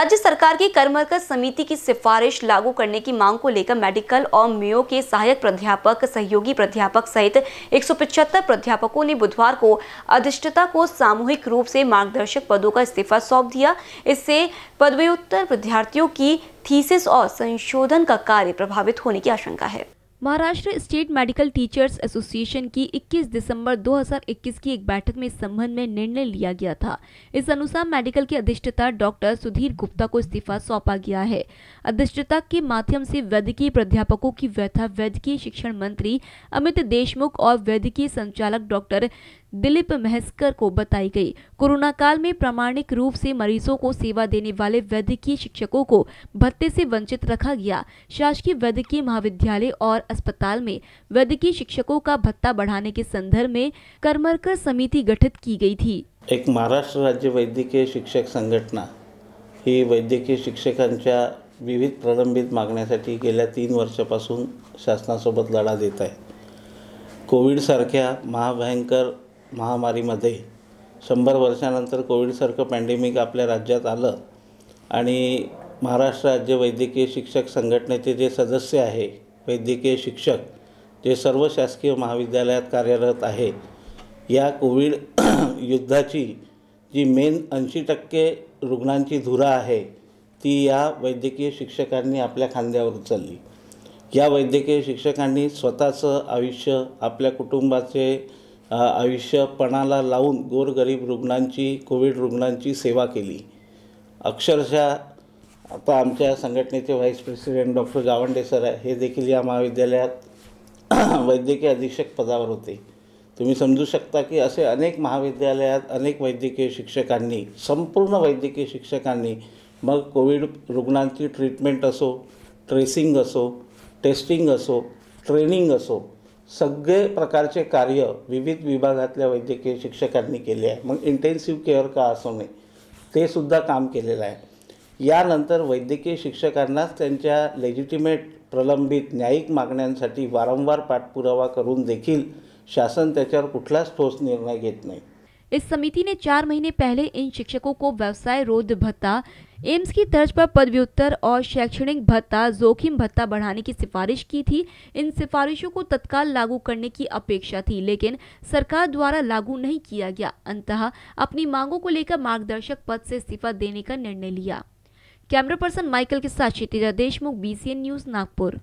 राज्य सरकार की कर्मरकर समिति की सिफारिश लागू करने की मांग को लेकर मेडिकल और मेयो के सहायक प्राध्यापक, सहयोगी प्राध्यापक सहित 175 प्राध्यापकों ने बुधवार को अधिष्ठता को सामूहिक रूप से मार्गदर्शक पदों का इस्तीफा सौंप दिया। इससे पदव्युत्तर विद्यार्थियों की थीसिस और संशोधन का कार्य प्रभावित होने की आशंका है। Maharashtra state medical teachers association की 21 दिसंबर 2021 की एक बैठक में इस संबंध में निर्णय लिया गया था। इस अनुसार मेडिकल के अधिष्ठता डॉक्टर सुधीर गुप्ता को इस्तीफा सौंपा गया है। अधिष्ठता के माध्यम से वैद्यकीय प्राध्यापकों की व्यथा वैद्यकीय शिक्षण मंत्री अमित देशमुख और वैद्यकीय संचालक डॉक्टर दिलीप महस्कर को बताई गई। कोरोना काल में प्रामाणिक रूप से मरीजों को सेवा देने वाले वैद्यकीय शिक्षकों को भत्ते से वंचित रखा गया। शासकीय वैद्यकीय महाविद्यालय और अस्पताल में वैद्यकीय शिक्षकों का भत्ता बढ़ाने के संदर्भ में कर्मरकर समिति गठित की गई थी। एक महाराष्ट्र राज्य वैद्यकीय शिक्षक संघटना ही वैद्यकीय शिक्षकांच्या विविध प्रलंबित मागण्यांसाठी गेल्या 3 वर्षापासून शासनासोबत लढा देत आहे। कोविडसारख्या महाभयंकर महामारीमध्ये 100 वर्षानंतर कोविडसारखं पॅन्डेमिक आपल्या राज्यात आलं आणि महाराष्ट्र राज्य वैद्यकीय शिक्षक संघटनेचे जे सदस्य आहे, वैद्यकीय शिक्षक जे सर्व शासकीय महाविद्यालयात कार्यरत आहे, या कोविड युद्धाची जी मेन 80% रुग्णांची धुरा आहे ती या वैद्यकीय शिक्षकांनी आपल्या खांद्यावर उचलली। या वैद्यकीय शिक्षकांनी स्वतःचं आयुष्य, आपल्या कुटुंबाचे आयुष्य पणाला लावून गोरगरीब रुग्णांची, कोविड रुग्णांची सेवा केली। अक्षरशः आता आमच्या संघटनेचे vice president doctor Jawande sir हे देखील या महाविद्यालयात वैद्यकीय अधीक्षक पदावर होते। तुम्ही समजू शकता की असे अनेक महाविद्यालयात अनेक वैद्यकीय शिक्षकांनी, संपूर्ण वैद्यकीय शिक्षकांनी, मग कोविड रुग्णांची ट्रीटमेंट असो, ट्रेसिंग असो, टेस्टिंग असो, ट्रेनिंग असो, सगळे प्रकारचे कार्य विविध विभागातल्या वैद्यकीय शिक्षकांनी केले आहे। मग इंटेन्सिव केअर का असो नाही, ते सुद्धा काम केलेलं आहे। यानंतर वैद्यकीय शिक्षकांनाच त्यांच्या लेजिटिमेट प्रलंबित न्यायिक मागण्यांसाठी वारंवार पाठपुरावा करून देखील शासन त्याच्यावर कुठलाच ठोस निर्णय घेत नाही। इस समिति ने 4 महीने पहले इन शिक्षकों को व्यवसाय रोध भत्ता, एम्स की तर्ज पर पदव्युत्तर और शैक्षणिक भत्ता, जोखिम भत्ता बढ़ाने की सिफारिश की थी। इन सिफारिशों को तत्काल लागू करने की अपेक्षा थी, लेकिन सरकार द्वारा लागू नहीं किया गया। अंततः अपनी मांगों को लेकर मार्गदर्शक पद से इस्तीफा देने का निर्णय लिया। कैमरा पर्सन माइकल के साथ क्षितिजा देशमुख, BCN न्यूज़, नागपुर।